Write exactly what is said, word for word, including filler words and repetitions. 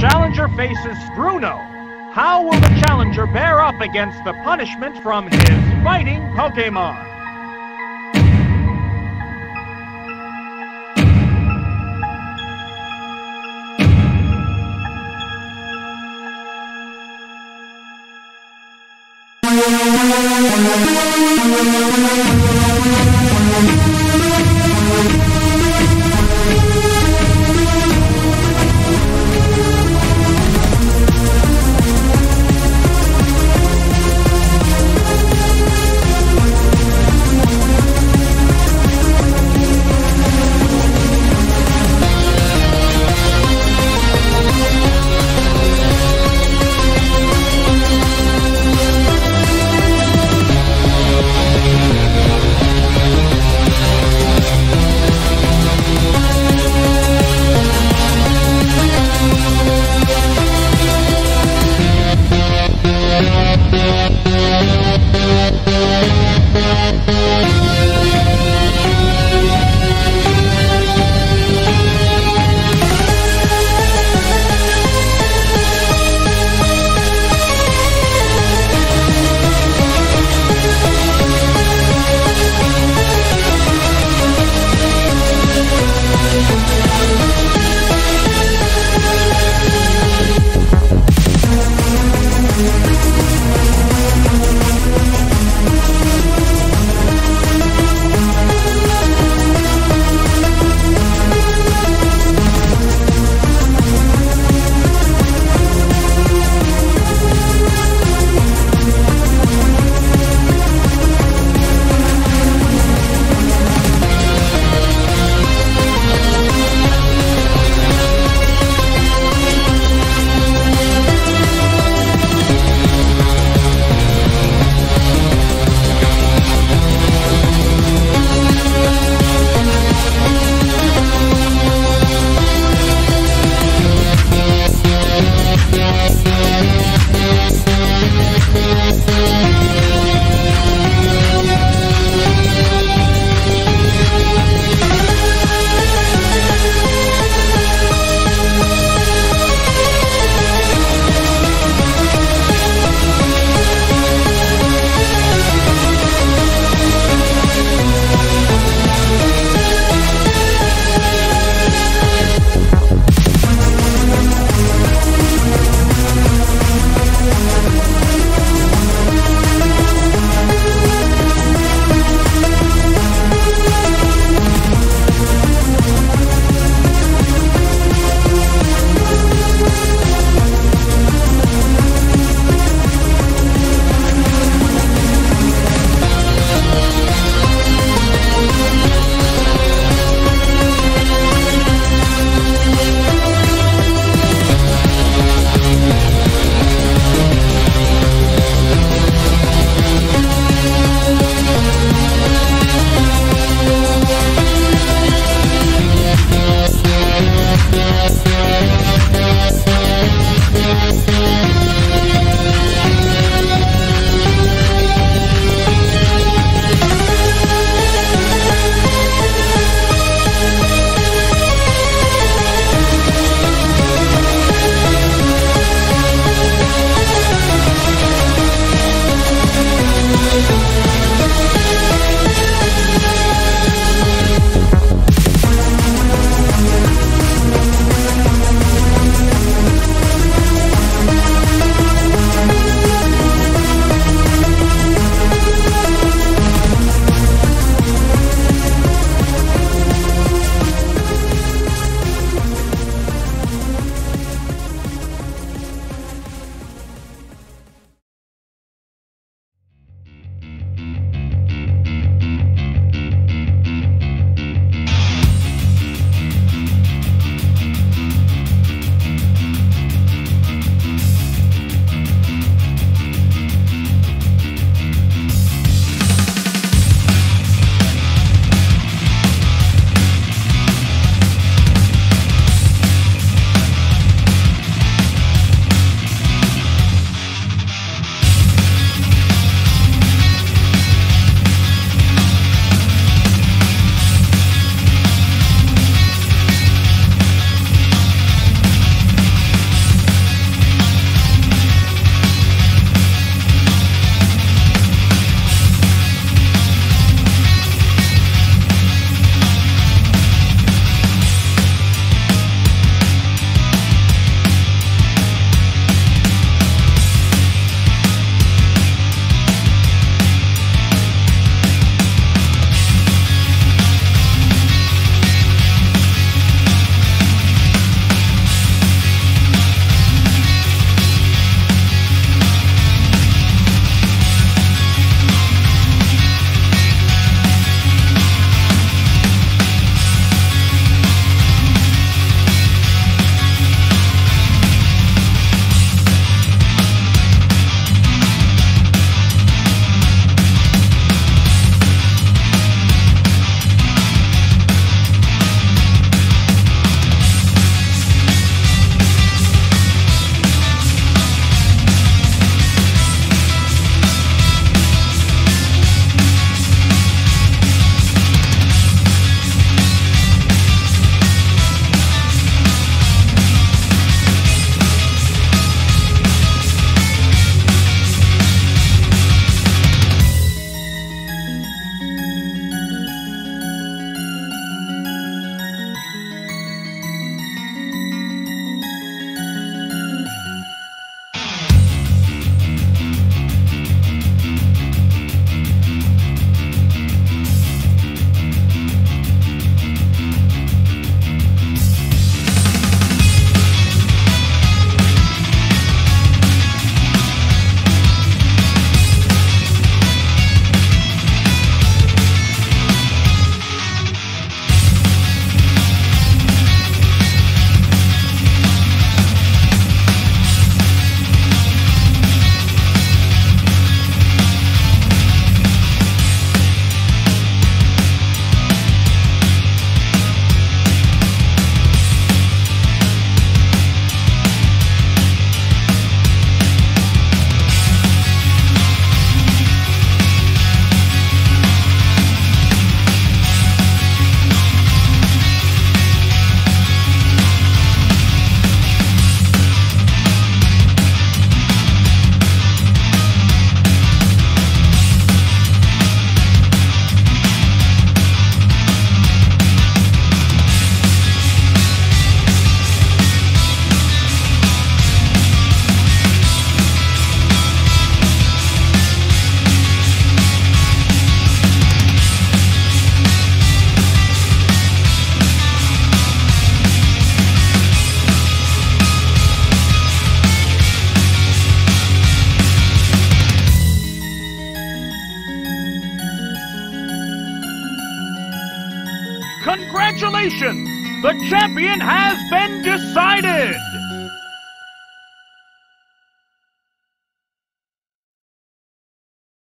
challenger faces Bruno. How will the challenger bear up against the punishment from his fighting Pokemon? Congratulations! The champion has been decided!